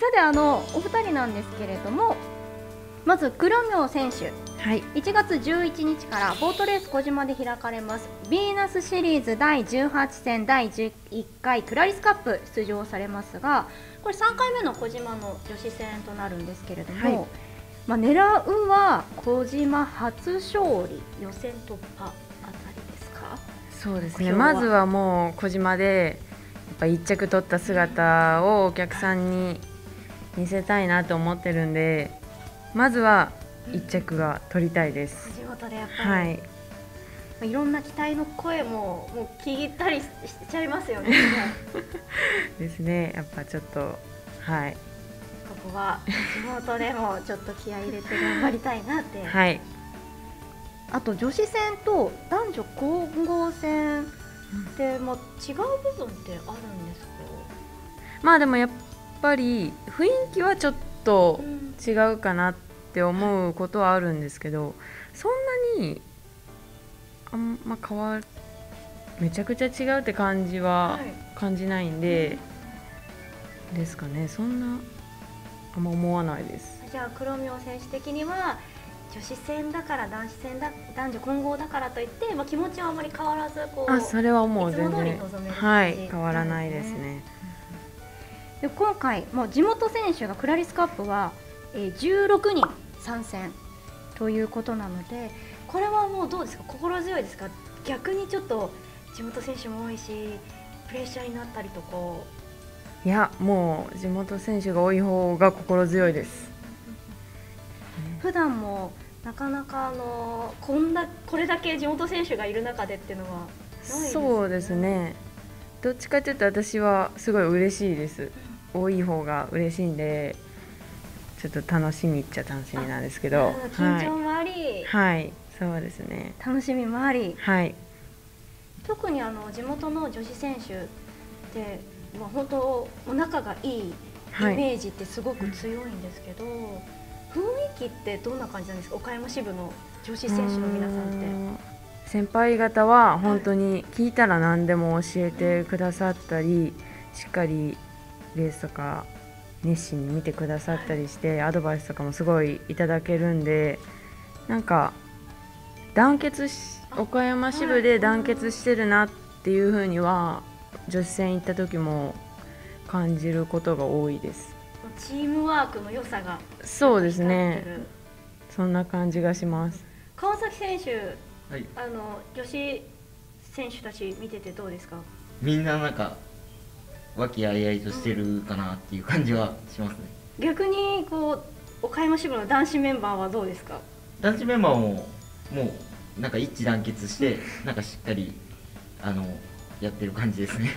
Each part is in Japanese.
さてお二人なんですけれども、まず黒明選手、はい、1月11日からボートレース小島で開かれますヴィーナスシリーズ第18戦第11回クラリスカップ出場されますが、これ3回目の小島の女子戦となるんですけれども、はい、まあ狙うは小島初勝利、予選突破あたりですか。そうですね、まずはもう小島でやっぱ1着取った姿をお客さんに見せたいなと思ってるんで、まずは1着が取りたいです。地元でやっぱり、はい、いろんな期待の声もう聞いたりしちゃいますよね。ですね。やっぱちょっとはい。ここは地元でもちょっと気合い入れて頑張りたいなって。はい。あと女子戦と男女混合戦って、まあ、違う部分ってあるんですか。まあでもやっぱり雰囲気はちょっと違うかなって。って思うことはあるんですけど、そんなにあんま変わる、めちゃくちゃ違うって感じは感じないんで、はい、ですかね。そんなあんま思わないです。じゃあ黒明選手的には女子戦だから男子戦だ男女混合だからといって、まあ、気持ちはあまり変わらずこう、あ、それはもう全然、はい、変わらないですね。で今回もう地元選手がクラリスカップは16人参戦ということなので、これはもうどうですか、心強いですか。逆にちょっと地元選手も多いしプレッシャーになったりとか。いや、もう地元選手が多い方が心強いです普段もなかなかこれだけ地元選手がいる中でっていうのはないですね。そうですね、どっちかというと私はすごい嬉しいです多い方が嬉しいんで、ちょっと楽しみっちゃ楽しみなんですけど、緊張もあり、はい、はい、そうですね、楽しみもあり、はい、特に地元の女子選手って、まあ、本当お仲がいいイメージってすごく強いんですけど、はい、雰囲気ってどんな感じなんですか、岡山支部の女子選手の皆さんって。先輩方は本当に聞いたら何でも教えてくださったり、しっかりレースとか熱心に見てくださったりしてアドバイスとかもすごいいただけるんで、なんか団結し岡山支部で団結してるなっていうふうには女子戦行った時も感じることが多いです。チームワークの良さが、そうですね、そんな感じがします。川崎選手、はい、女子選手たち見ててどうですか。みんななんか和気あいあいとしてるかなっていう感じはしますね。逆にこう岡山支部の男子メンバーはどうですか。男子メンバーももうなんか一致団結してなんかしっかりやってる感じですね。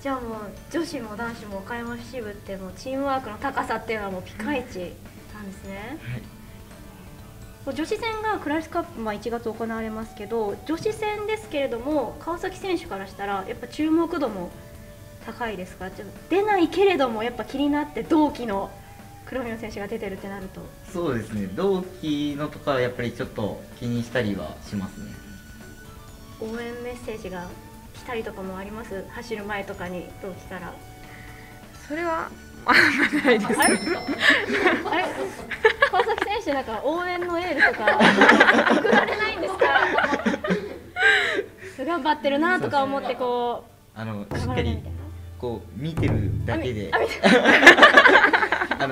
じゃあもう女子も男子も岡山支部ってもうチームワークの高さっていうのはもうピカイチなんですね。はい、女子戦がクラリスカップは1月行われますけど、女子戦ですけれども川崎選手からしたらやっぱ注目度も高いですか。ちょっと出ないけれどもやっぱ気になって、同期の黒明選手が出てるってなると。そうですね、同期のとかはやっぱりちょっと気にしたりはしますね。応援メッセージが来たりとかもあります、走る前とかに同期から。それはあんまないです。あれ川崎選手なんか応援のエールとか送られないんですか。頑張ってるなとか思ってこうしっかりこう見てるだけで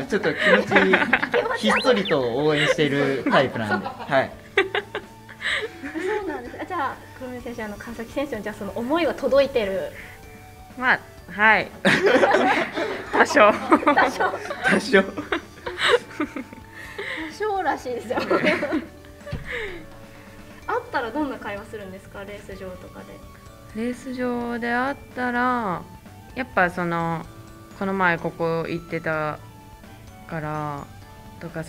ちょっと気持ちひっそりと応援しているタイプなんで、はい。そうなんです。じゃあ黒明選手川崎選手のじゃあその思いは届いてる。まあはい。多少らしいですよ。あったらどんな会話するんですか、レース場とかで。レース場であったらやっぱこの前ここ行ってたからとか、レ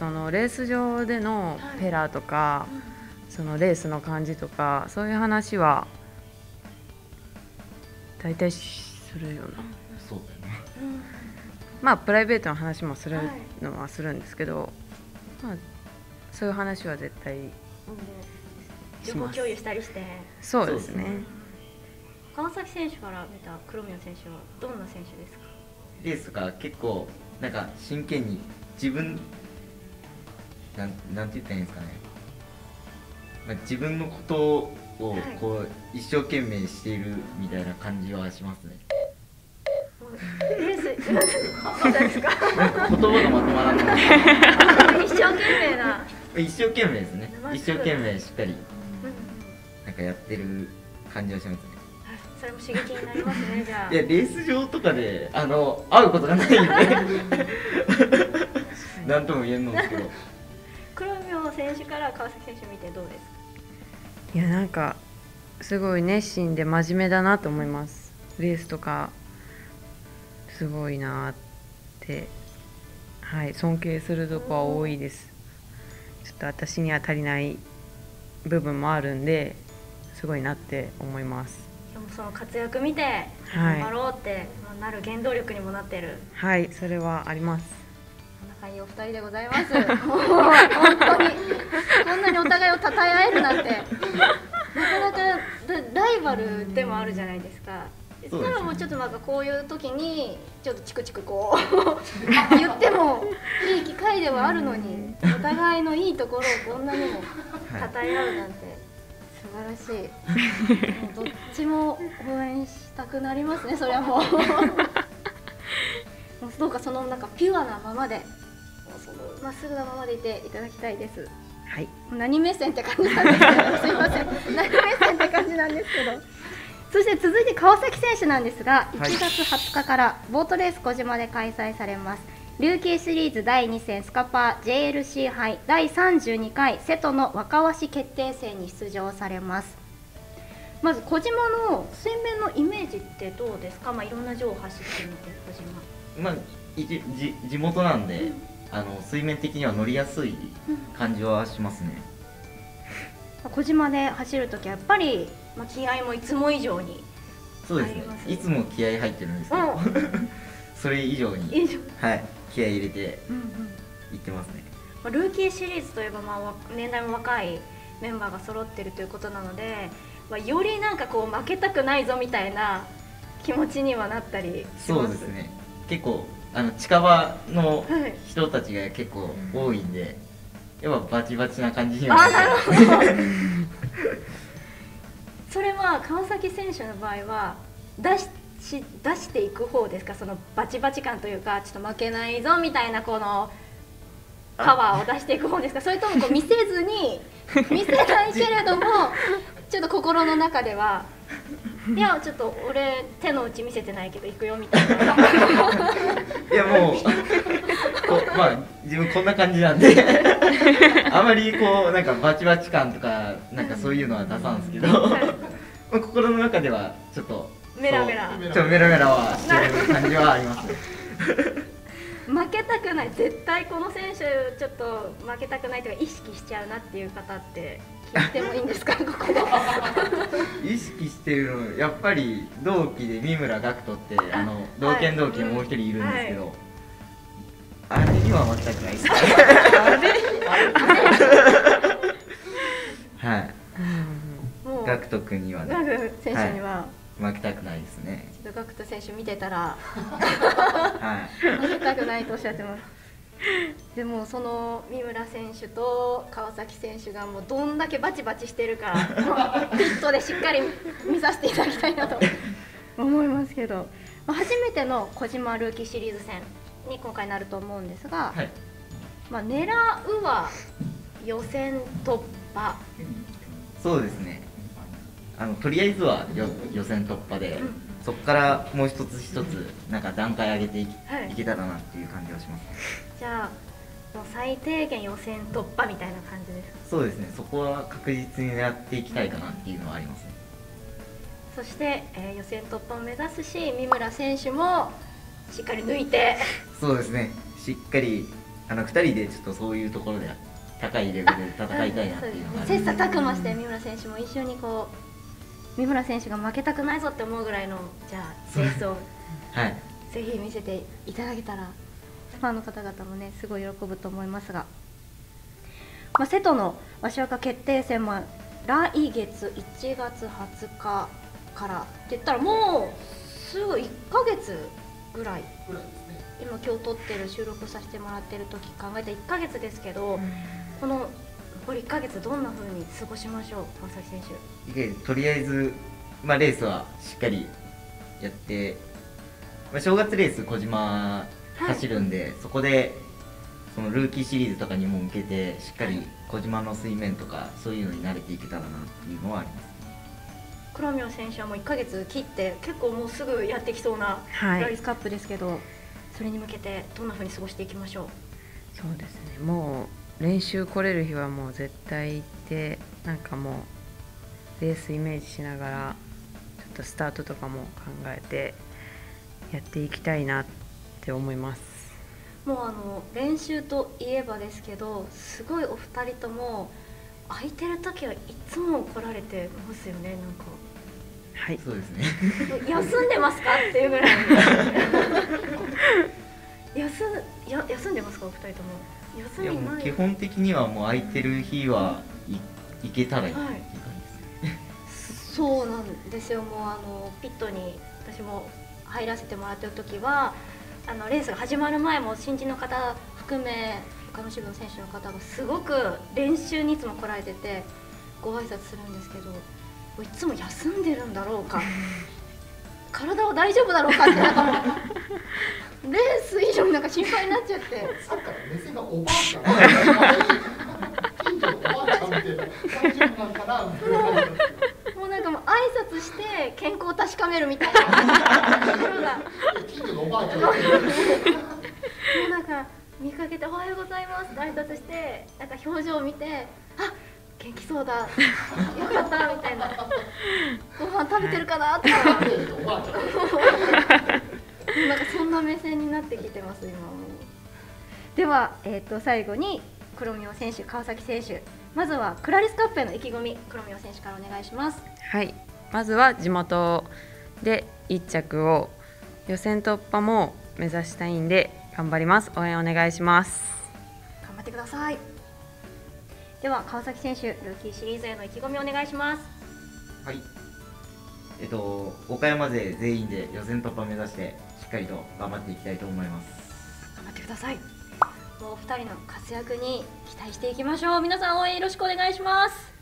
ース場でのペラとか、はい、レースの感じとかそういう話は大体するような。そうだね。まあプライベートの話もするのはするんですけど、はい、まあそういう話は絶対します。情報共有したりして。そうですね。川崎選手から見た黒明選手はどんな選手ですか。レースとか結構なんか真剣に自分なんて言ったらいいんですかね、まあ、自分のことをこう、はい、一生懸命しているみたいな感じはしますね。なんか言葉がまとまらない。一生懸命な。一生懸命ですね。一生懸命しっかりなんかやってる感じはしますね。それも刺激になりますね。じゃあ、いやレース場とかで会うことがないんで何とも言えんのですけど。黒明選手から川崎選手見てどうですか？いやなんかすごい熱心で真面目だなと思います。レースとかすごいなって、はい、尊敬するとこは多いです。ちょっと私には足りない部分もあるんで、すごいなって思います。でもその活躍見て頑張ろうってなる原動力にもなってる。はい、はい、それはあります。仲いいお二人でございます。もう本当にこんなにお互いを称え合えるなんて、なかなかライバルでもあるじゃないですか。ただもうちょっとなんかこういう時にちょっとチクチクこう言ってもいい機会ではあるのに、お互いのいいところをこんなにも称え合うなんて素晴らしい。もうどっちも応援したくなりますね。それはもうどうかそのなんかピュアなままで、まっすぐなままでいていただきたいです。はい。何目線って感じなんですけど、すいません。何目線って感じなんですけど。そして続いて川崎選手なんですが、1月20日からボートレース児島で開催されます、はい、琉球シリーズ第2戦スカパー JLC 杯第32回瀬戸の若鷲決定戦に出場されます。まず児島の水面のイメージってどうですか？まあ、いろんな場を走ってみて児島、まあ、地元なんで、うん、水面的には乗りやすい感じはしますね。児島で走るときはやっぱり気合もいつも以上に、そうですね、いつも気合入ってるんですけど、うん、それ以上に、はい、気合入れていってますね。うんうん、ルーキーシリーズといえば、まあ、年代も若いメンバーが揃ってるということなので、まあ、よりなんかこう負けたくないぞみたいな気持ちにはなったりします。そうですね、結構近場の人たちが結構多いんで、やっぱバチバチな感じにはなってそれは川崎選手の場合は出していく方ですか？そのバチバチ感というか、ちょっと負けないぞみたいなこのパワーを出していく方ですか？それともこう見せずに見せないけれどもちょっと心の中では、いやちょっと俺手の内見せてないけど行くよみたいな。いやもうまあ自分こんな感じなんであまりこうなんかバチバチ感とかなんかそういうのは出さんですけど心の中ではちょっとメラメラはしてる感じはあります。負けたくない、絶対この選手ちょっと負けたくないというか意識しちゃうなっていう方って聞いてもいいんですか？ここで意識してるのやっぱり同期で三村岳斗って同期のもう一人いるんですけど、はい、あれには全くないです。はい。ガクト君にはね。ガク選手には負けたくないですね。ちょっとガクト選手見てたら負けたくないとおっしゃってます。でもその三村選手と川崎選手がもうどんだけバチバチしてるか、ピットでしっかり見させていただきたいなと思いますけど、初めての児島ルーキーシリーズ戦に今回なると思うんですが、はい、まあ狙うは予選突破。そうですね。とりあえずは予選突破で、うん、そこからもう一つ一つなんか段階上げていけたらなっていう感じはします。じゃあもう最低限予選突破みたいな感じですか？そうですね。そこは確実に狙っていきたいかなっていうのはありますね。そして、予選突破を目指すし、三村選手もしっかり抜いて、そうですね、しっかり2人でちょっとそういうところで高いレベルで戦いたいなっていうのが、切磋琢磨して三村選手も一緒にこう三村選手が負けたくないぞって思うぐらいのじゃあレースをぜひ見せていただけたら、ファンの方々もねすごい喜ぶと思いますが、まあ、瀬戸の鷲若決定戦も来月1月20日からって言ったらもうすぐ1ヶ月。ぐらい今今日撮ってる収録させてもらってる時考えた1ヶ月ですけど、この残り1ヶ月どんな風に過ごしましょう、川崎選手。とりあえず、まあ、レースはしっかりやって、まあ、正月レース小島走るんで、はい、そこでそのルーキーシリーズとかにも向けてしっかり小島の水面とかそういうのに慣れていけたらなっていうのはあります。黒宮選手はもう1ヶ月切って結構もうすぐやってきそうなライスカップですけど、はい、それに向けてどんな風に過ごしていきましょう。そうですね、もう練習来れる日はもう絶対行って、なんかもうレースイメージしながらちょっとスタートとかも考えてやっていきたいなって思います。もう練習といえばですけど、すごいお二人とも空いてる時はいつも来られてますよね。なんかはい、そうですね。休んでますかっていうぐらい。休んでますか、お二人とも。休みない。いやもう基本的にはもう空いてる日は行けたらいいっていう感じです。そうなんですよ。もうピットに私も入らせてもらってる時は、レースが始まる前も新人の方含め他の支部の選手の方がすごく練習にいつも来られててご挨拶するんですけど。いつも休んでるんだろうか、体は大丈夫だろうかってなんかレース以上になんか心配になっちゃって、さっきから目線がおばあちゃん、近所のおばあちゃんって大丈夫なんかなみたいな感じですけど、もうなんかもう挨拶して健康を確かめるみたいなところが近所のおばあちゃんもうなんか見かけて「おはようございます」って挨拶して、なんか表情を見て「あっ元気そうだ、よかった」みたいな「ご飯食べてるかな?」ってなんかそんな目線になってきてます今も。では、最後に黒宮選手、川崎選手、まずはクラリスカップへの意気込み、黒宮選手からお願いします。はい、まずは地元で1着を、予選突破も目指したいんで頑張ります。応援お願いします。頑張ってください。では川崎選手、ルーキーシリーズへの意気込みをお願いします。はい、岡山勢全員で予選突破目指してしっかりと頑張っていきたいと思います。頑張ってください。もうお二人の活躍に期待していきましょう。皆さん応援よろしくお願いします。